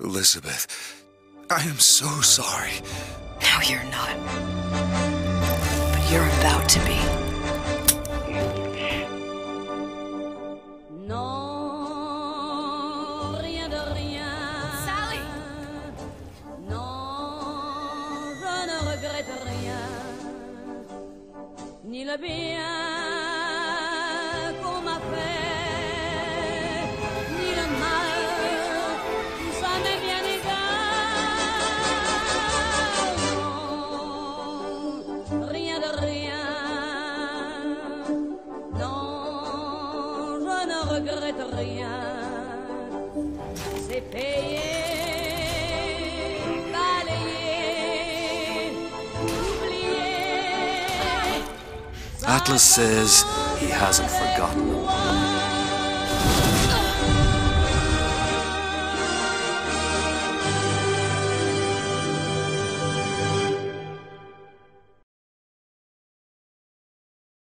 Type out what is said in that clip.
Elizabeth, I am so sorry. No, you're not. But you're about to be. Sally! No, je ne regrette rien. Ni le bien qu'on m'a fait. C'est payé, balayé, oublié. Atlas says he hasn't forgotten.